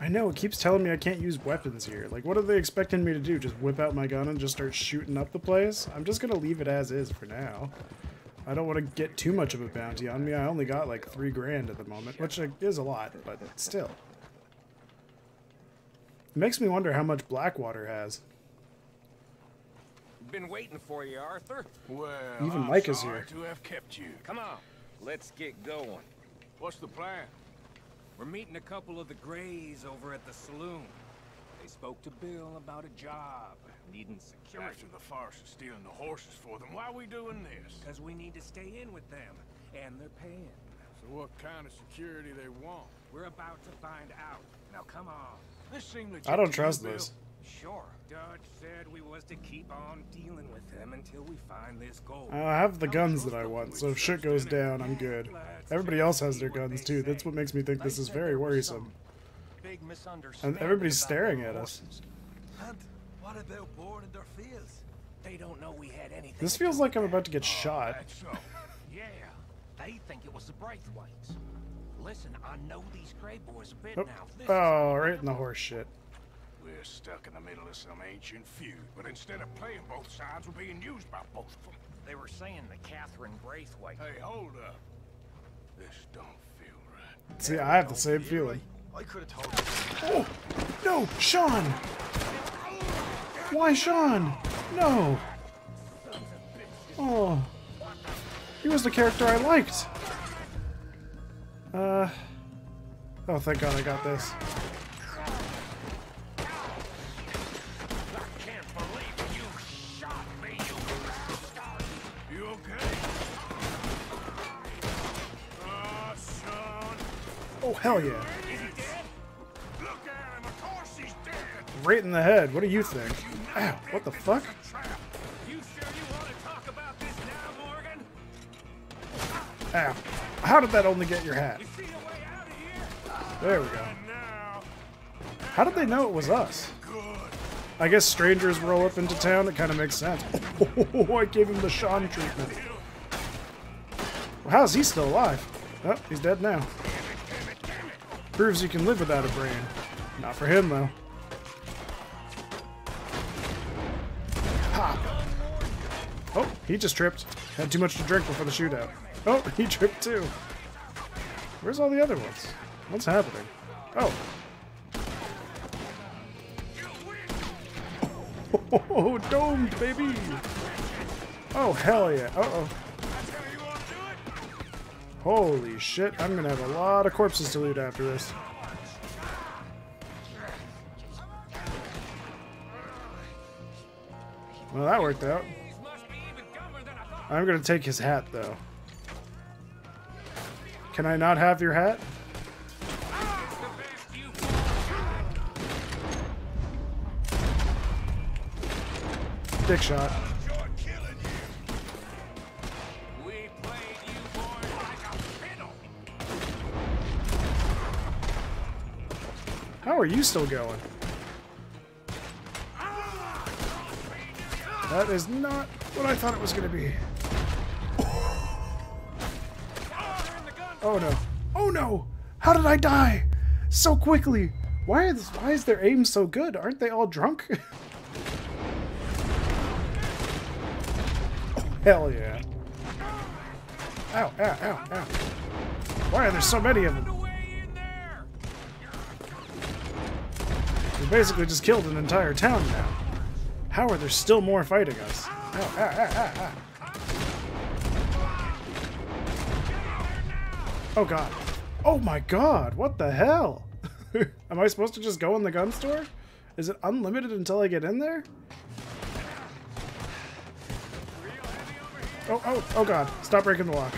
I know, it keeps telling me I can't use weapons here. Like, what are they expecting me to do? Just whip out my gun and just start shooting up the place? I'm just gonna leave it as is for now. I don't want to get too much of a bounty on me. I only got like 3 grand at the moment, which is a lot, but still. It makes me wonder how much Blackwater has. Been waiting for you, Arthur. Well, even Mike is here. To have kept you. Come on, let's get going. What's the plan? We're meeting a couple of the Greys over at the saloon. They spoke to Bill about a job, needing security. After the farce of stealing the horses for them, why are we doing this? Because we need to stay in with them, and they're paying. So what kind of security they want? We're about to find out. Now come on. This seems legit. I don't trust this. Sure. Dutch said we was to keep on dealing with them until we find this gold. I have the guns that I want, so if shit goes down, I'm good. Everybody else has their guns too. That's what makes me think this is very worrisome. And everybody's staring at us. What about boarding their fields? They don't know we had anything. This feels like I'm about to get shot. Yeah, they think it was the Braithwaites. Listen, I know these Grey boys a bit now. Oh, right in the horse shit. We're stuck in the middle of some ancient feud, but instead of playing both sides, we're being used by both of them. They were saying the Catherine Braithwaite. Hey, hold up. This don't feel right. See, I have the same feeling. I could have told you. Oh! No! Sean! Why, Sean? No! Oh. He was the character I liked. Oh, thank God I got this. Oh, hell yeah. Right in the head. What do you think? Ow, what the fuck? Ow. How did that only get your hat? There we go. How did they know it was us? I guess strangers roll up into town. That kind of makes sense. Oh, I gave him the Sean treatment. Well, how's he still alive? Oh, he's dead now. Proves you can live without a brain. Not for him, though. Ha! Oh, he just tripped. Had too much to drink before the shootout. Oh, he tripped, too. Where's all the other ones? What's happening? Oh. Oh, domed, baby! Oh, hell yeah. Uh-oh. Holy shit, I'm gonna have a lot of corpses to loot after this. Well, that worked out. I'm gonna take his hat, though. Can I not have your hat? Dick shot. How are you still going? That is not what I thought it was going to be. Oh no. Oh no! How did I die? So quickly! Why is their aim so good? Aren't they all drunk? Hell yeah. Ow, ow, ow, ow. Why are there so many of them? We basically just killed an entire town now. How are there still more fighting us? Ow, ow, ow, ow, ow. Oh god. Oh my god, what the hell? Am I supposed to just go in the gun store? Is it unlimited until I get in there? Oh, oh, oh god. Stop breaking the lock.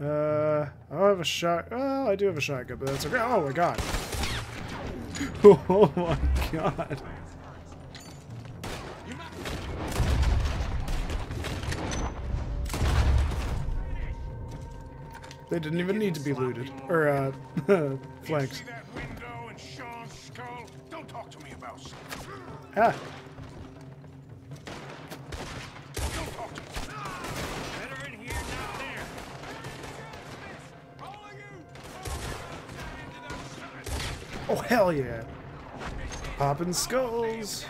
I don't have a shot. Well, I do have a shotgun, but that's okay. Oh my god! Oh my god! They didn't even need to be looted or flanked. Ah! Oh, hell yeah. Popping skulls.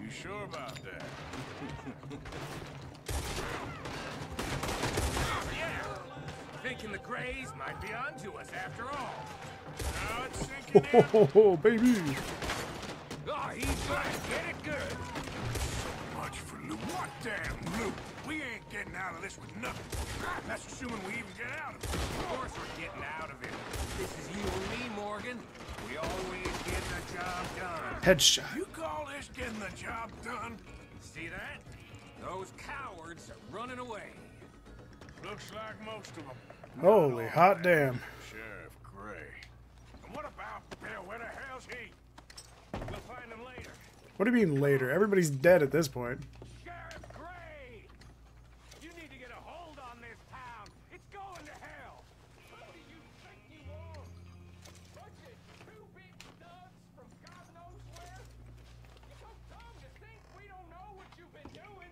You sure about that? Thinking the Greys might be onto us after all. Now it's sinking in. Ho, ho, ho, baby. Oh, he's gonna get it good. So much for loot. What damn loot? We ain't getting out of this with nothing. That's assuming we even get out of it. Of course we're getting out of it. This is you and me, Morgan. We always get the job done. Headshot. You call this getting the job done? See that? Those cowards are running away. Looks like most of them. Holy hot damn. Sheriff Gray. And what about Bill? Where the hell's he? We'll find him later. What do you mean later? Everybody's dead at this point. Sheriff Gray! You need to get a hold on this town. It's going to hell. What do you think you are? Bunch of two big thugs from God knows where? You're so dumb to think we don't know what you've been doing.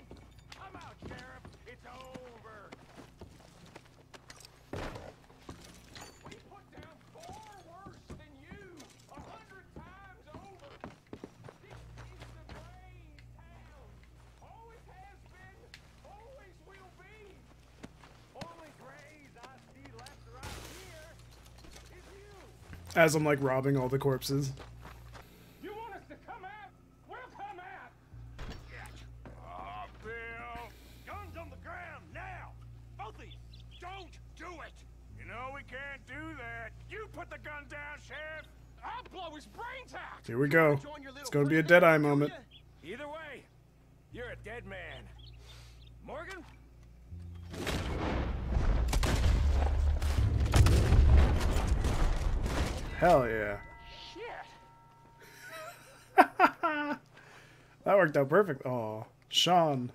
Come out, Sheriff. It's over. We put down far worse than you, 100 times over. This is the Gray's town. Always has been, always will be. Only Grays I see left right here is you. As I'm like robbing all the corpses. You want us to come out? We'll come out. Yeah. Oh, Bill. Guns on the ground now. Both of you. Don't do it! You know we can't do that. You put the gun down, Sheriff. I'll blow his brains out. Here we go. It's gonna be a Deadeye moment. Either way, you're a dead man. Morgan? Hell yeah. Shit. That worked out perfect. Aw. Sean.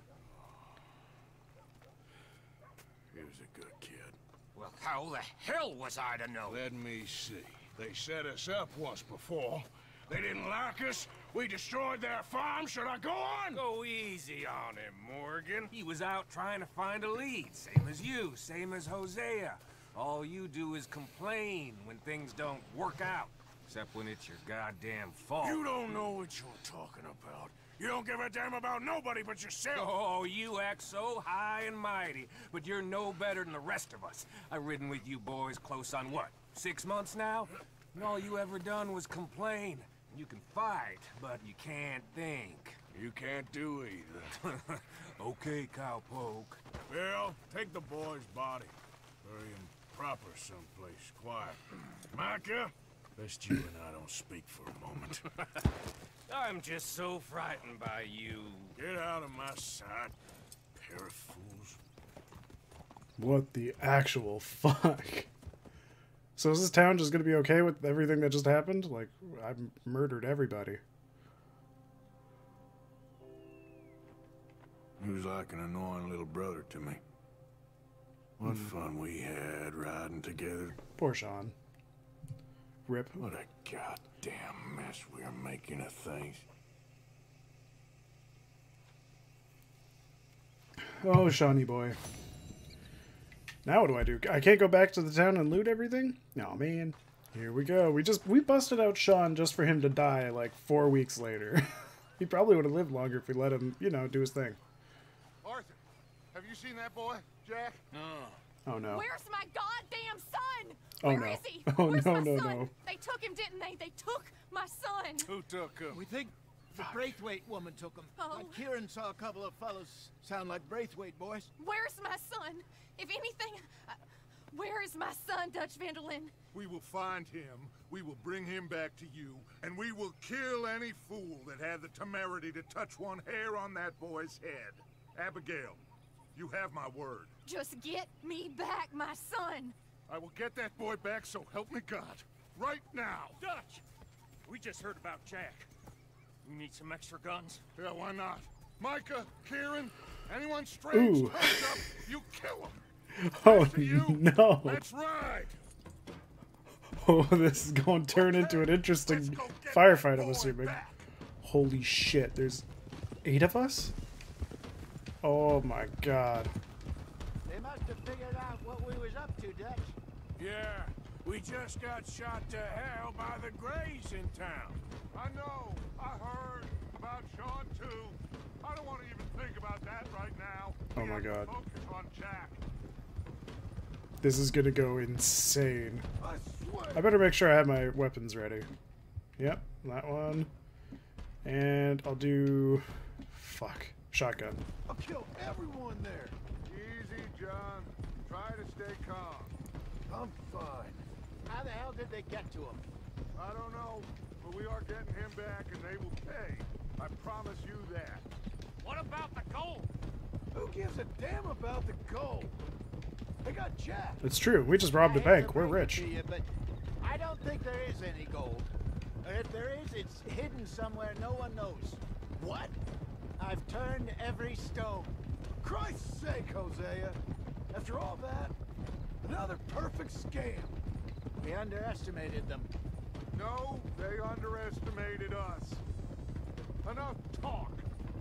How the hell was I to know? Let me see. They set us up once before. They didn't like us. We destroyed their farm. Should I go on? Go easy on him, Morgan. He was out trying to find a lead. Same as you. Same as Hosea. All you do is complain when things don't work out. Except when it's your goddamn fault. You don't know what you're talking about. You don't give a damn about nobody but yourself. Oh, you act so high and mighty, but you're no better than the rest of us. I've ridden with you boys close on what, 6 months now? And all you ever done was complain. You can fight, but you can't think. You can't do either. Okay, cowpoke. Well, take the boy's body. Bury him proper someplace, quiet. Micah, best you and I don't speak for a moment. I'm just so frightened by you. Get out of my sight, pair of fools. What the actual fuck? So is this town just gonna be okay with everything that just happened? Like, I've murdered everybody. He was like an annoying little brother to me. What fun we had riding together. Poor Sean. Rip. What a goddamn mess we're making of things. Oh, Shawnee boy. Now what do? I can't go back to the town and loot everything? No, man. Here we go. We busted out Sean just for him to die like 4 weeks later. He probably would have lived longer if we let him, you know, do his thing. Arthur, have you seen that boy, Jack? No. Oh no. Where's my goddamn son? Oh no. Where is he? Oh no. They took him, didn't they? They took my son. Who took him? We think the Braithwaite woman took him. Oh. Like Kieran saw a couple of fellows sound like Braithwaite boys. Where's my son? If anything, where is my son, Dutch Vanderlin? We will find him. We will bring him back to you. And we will kill any fool that had the temerity to touch one hair on that boy's head. Abigail, you have my word. Just get me back, my son. I will get that boy back, so help me God. Right now. Dutch! We just heard about Jack. You need some extra guns? Yeah, why not? Micah, Kieran, anyone strange comes up, you kill him. Oh, no. Let's ride. Oh, this is going to turn into an interesting firefight, I'm assuming. Back. Holy shit, there's 8 of us? Oh, my God. They must have figured out what we was up to, Dutch. Yeah. We just got shot to hell by the Greys in town. I know. I heard about Sean, too. I don't want to even think about that right now. Oh, my God. Focus on Jack. This is going to go insane. I swear. I better make sure I have my weapons ready. Yep, that one. And I'll do... Fuck. Shotgun. I'll kill everyone there. Easy, John. Try to stay calm. I'm fine. How the hell did they get to him? I don't know, but we are getting him back and they will pay. I promise you that. What about the gold? Who gives a damn about the gold? They got Jack. It's true. We just robbed a bank. We're rich. But I don't think there is any gold. If there is, it's hidden somewhere no one knows. What? I've turned every stone. Christ's sake, Hosea. After all that, another perfect scam. We underestimated them. No, they underestimated us. Enough talk.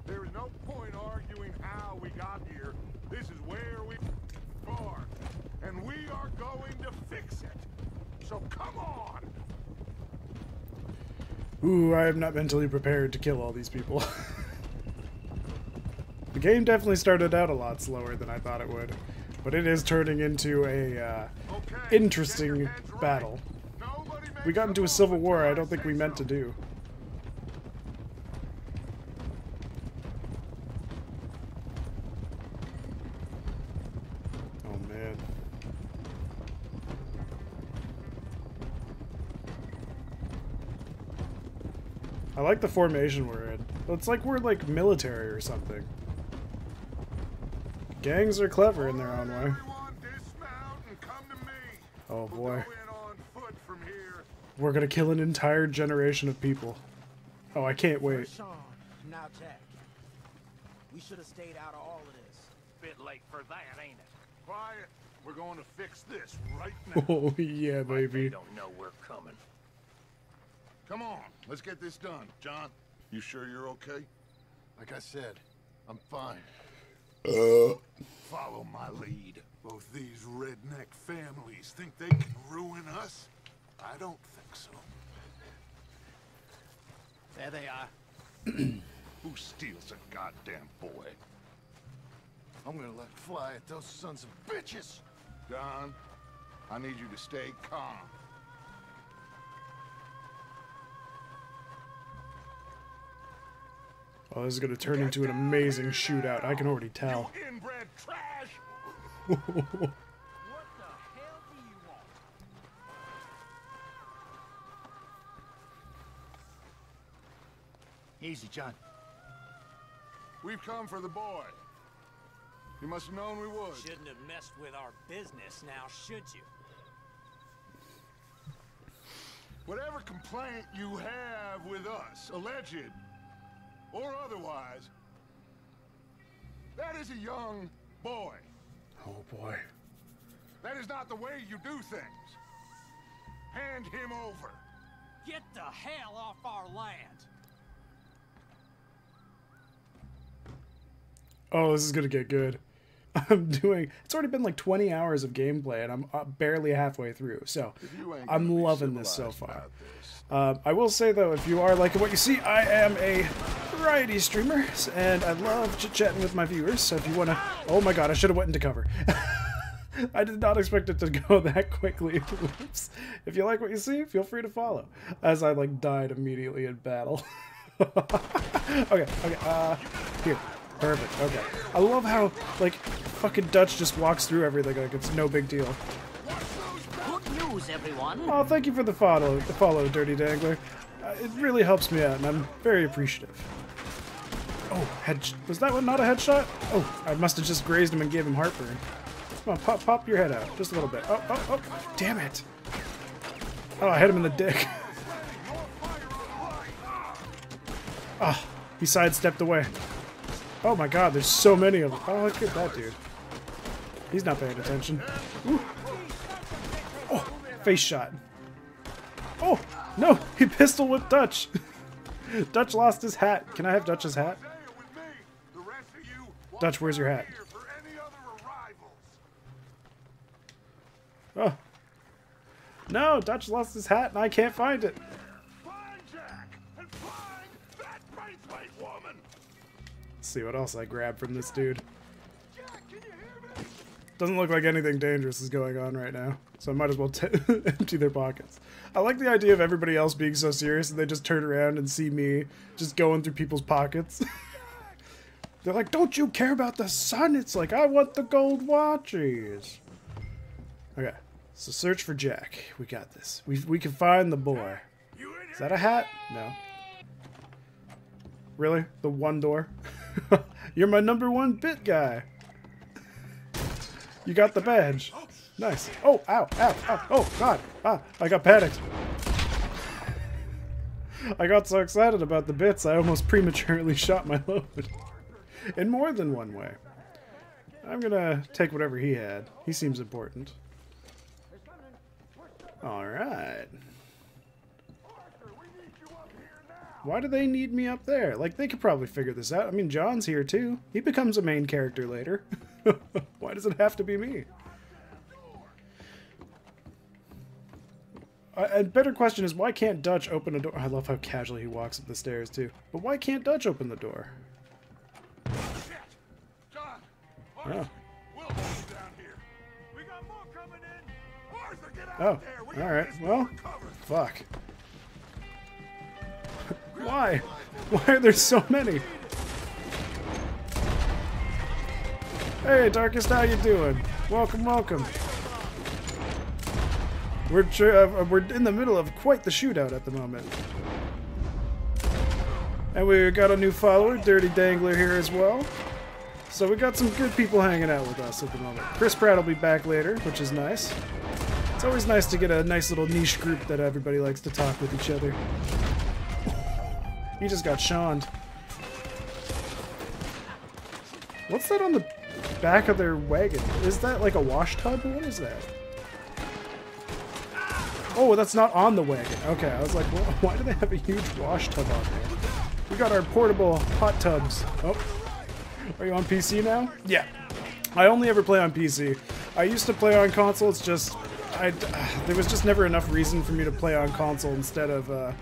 There is no point arguing how we got here. This is where we are, and we are going to fix it. So come on. Ooh, I am not mentally prepared to kill all these people. The game definitely started out a lot slower than I thought it would, but it is turning into a interesting battle. We got into a civil war I don't think we meant to do. Oh, man. I like the formation we're in. It's like we're like military or something. Gangs are clever in their own way. Oh boy. We're gonna kill an entire generation of people. Oh, I can't wait. Now Jack. We should have stayed out of all of this. Bit late for that, ain't it? Quiet. We're going to fix this right now. Oh yeah, baby. They don't know we're coming. Come on, let's get this done, John. You sure you're okay? Like I said, I'm fine. Follow my lead. Both these redneck families think they can ruin us? I don't think so. There they are. Who steals a goddamn boy? I'm gonna let fly at those sons of bitches. Don, I need you to stay calm. Oh, this is going to turn into an amazing shootout. I can already tell. You inbred trash. What the hell do you want? Easy, John. We've come for the boy. You must have known we would. Shouldn't have messed with our business now, should you? Whatever complaint you have with us, alleged or otherwise, that is a young boy. Oh boy. That is not the way you do things. Hand him over. Get the hell off our land. Oh, this is gonna get good. It's already been like 20 hours of gameplay and I'm barely halfway through, so I'm loving this so far. I will say though, if you are liking what you see, I am a variety streamer and I love chit-chatting with my viewers, so if you want to... Oh my god, I should have went into cover. I did not expect it to go that quickly. Oops. If you like what you see, feel free to follow, as I like died immediately in battle. Okay, here. Perfect, okay. I love how, like, fucking Dutch just walks through everything like it's no big deal. Good news, everyone. Oh, thank you for the follow, Dirty Dangler. It really helps me out, and I'm very appreciative. Oh, was that one not a headshot? Oh, I must have just grazed him and gave him heartburn. Come on, pop your head out, just a little bit. Oh, damn it. Oh, I hit him in the dick. Ah, oh, he sidestepped away. Oh my god, there's so many of them. Oh, look at that dude. He's not paying attention. Ooh. Oh, face shot. Oh, no, he pistol whipped Dutch. Dutch lost his hat. Can I have Dutch's hat? Dutch, where's your hat? Oh. No, Dutch lost his hat and I can't find it. Find Jack and find that bracelet woman. Let's see what else I grab from this dude. Jack, can you hear me? Doesn't look like anything dangerous is going on right now, so I might as well empty their pockets. I like the idea of everybody else being so serious and they just turn around and see me just going through people's pockets. They're like, don't you care about the sun? It's like, I want the gold watches. Okay, so search for Jack. We got this. We can find the boy. Is that a hat? No. Really? The one door? You're my number one bit guy. You got the badge. Nice. Oh, ow, ow, ow. Oh, God. Ah, I got panicked. I got so excited about the bits, I almost prematurely shot my load. In more than one way. I'm gonna take whatever he had. He seems important. Alright. Why do they need me up there? Like, they could probably figure this out. I mean, John's here too. He becomes a main character later. Why does it have to be me? A better question is, why can't Dutch open a door? I love how casually he walks up the stairs too. But why can't Dutch open the door? Oh. Oh, alright, well, fuck. Why? Why are there so many? Hey, Darkest, how you doing? Welcome, welcome. We're in the middle of quite the shootout at the moment. And we got a new follower, Dirty Dangler, here as well. So we got some good people hanging out with us at the moment. Chris Pratt will be back later, which is nice. It's always nice to get a nice little niche group that everybody likes to talk with each other. You just got Sean'd. What's that on the back of their wagon? Is that like a wash tub? What is that? Oh, that's not on the wagon. Okay, I was like, well, why do they have a huge wash tub on there? We got our portable hot tubs. Oh. Are you on PC now? Yeah. I only ever play on PC. I used to play on console, it's just... there was just never enough reason for me to play on console instead of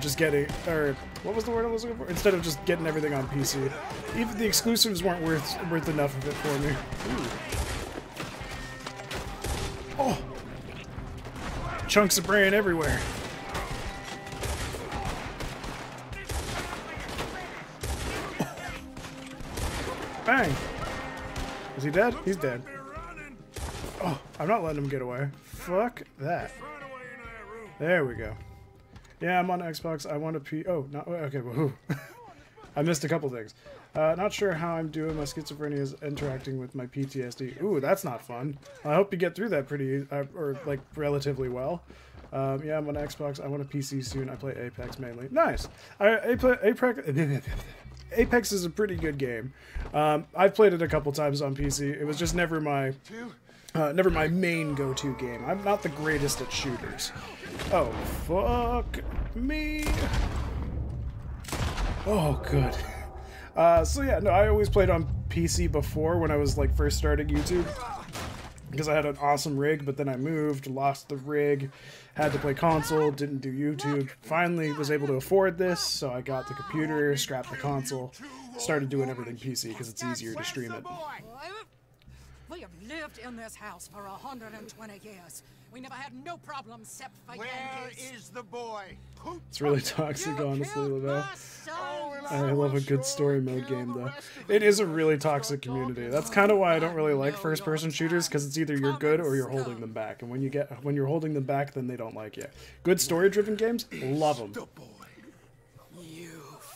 just getting... Or, what was the word I was looking for? Instead of just getting everything on PC. Even the exclusives weren't worth enough of it for me. Ooh. Oh! Chunks of brain everywhere. Bang! Is he dead? He's dead. Oh, I'm not letting him get away. Fuck that. There we go. Yeah, I'm on Xbox. I want to Oh, not okay. Woohoo! I missed a couple things. Not sure how I'm doing. My schizophrenia is interacting with my PTSD. Ooh, that's not fun. I hope you get through that pretty, or like relatively well. Yeah, I'm on Xbox. I want a PC soon. I play Apex mainly. Nice. I play Apex. Apex is a pretty good game. I've played it a couple times on PC. It was just never my main go-to game. I'm not the greatest at shooters. Oh, fuck me. Oh, good. So yeah, no, I always played on PC before when I was like first starting YouTube. Because I had an awesome rig, but then I moved, lost the rig, had to play console, didn't do YouTube. Finally was able to afford this, so I got the computer, scrapped the console, started doing everything PC because it's easier to stream it. We have lived in this house for 120 years. We never had no problems except for Yankees. Where is the boy? It's really toxic, honestly, Lavelle. I love a good story mode game, though. It is a really toxic community. That's kind of why I don't really like first-person shooters, because it's either you're good or you're holding them back. And when you're holding them back, then they don't like you. Good story-driven games, love them. You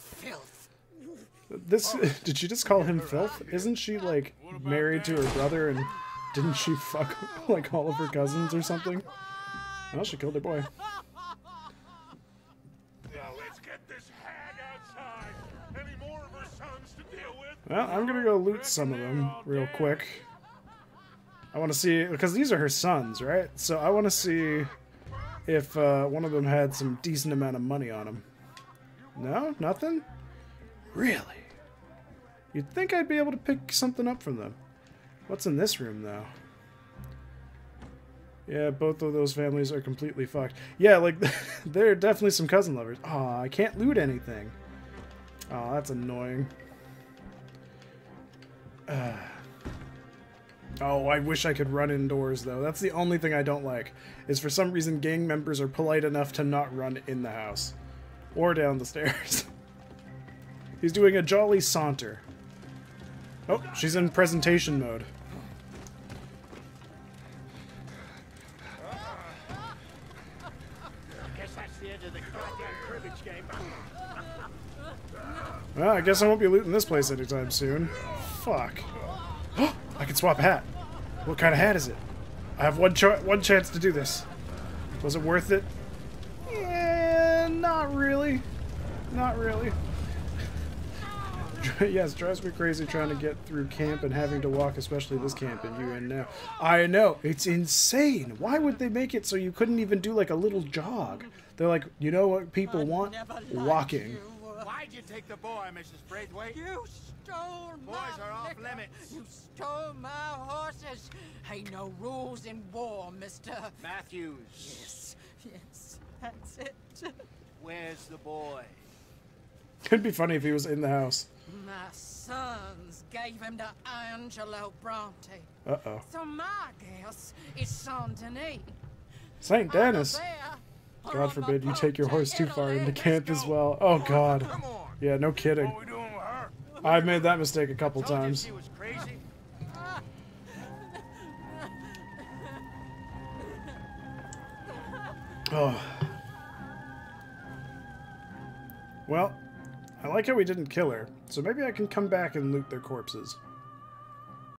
filth. This did she just call him filth? Isn't she like married to her brother and didn't she fuck like all of her cousins or something? Well, she killed her boy. Well, I'm gonna go loot some of them real quick. I want to see, because these are her sons, right? So I want to see if one of them had some decent amount of money on him. No, nothing. Really? You'd think I'd be able to pick something up from them. What's in this room, though? Yeah, both of those families are completely fucked. Yeah, like, they're definitely some cousin lovers. Aw, I can't loot anything. Aw, that's annoying. Oh, I wish I could run indoors, though. That's the only thing I don't like, is for some reason gang members are polite enough to not run in the house. Or down the stairs. He's doing a jolly saunter. Oh, she's in presentation mode. Well, I guess I won't be looting this place anytime soon. Fuck. I can swap a hat. What kind of hat is it? I have one chance to do this. Was it worth it? Yeah, not really. Not really. Yes, drives me crazy trying to get through camp and having to walk, especially this camp and you in now. I know. It's insane. Why would they make it so you couldn't even do like a little jog? They're like, you know what people want? Walking. Why'd you take the boy, Mrs. Braithwaite? You stole my boys are off limits. You stole my horses. Ain't no rules in war, Mr. Matthews. Yes, yes, that's it. Where's the boy? It'd be funny if he was in the house. My sons gave him to Angelo Bronte. Uh-oh. So my guess is Saint Denis. Saint Denis? God forbid you take your horse too far into camp as well. Oh, God. Yeah, no kidding. I've made that mistake a couple times. Oh. Well, I like how we didn't kill her, so maybe I can come back and loot their corpses.